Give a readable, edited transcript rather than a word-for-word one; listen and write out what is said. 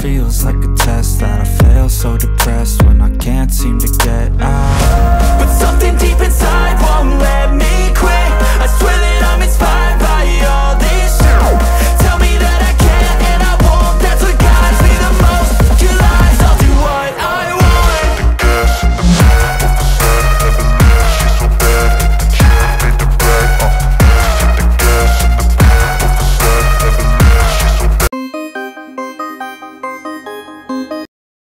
feels like a test that I fail. So depressed when I can't seem to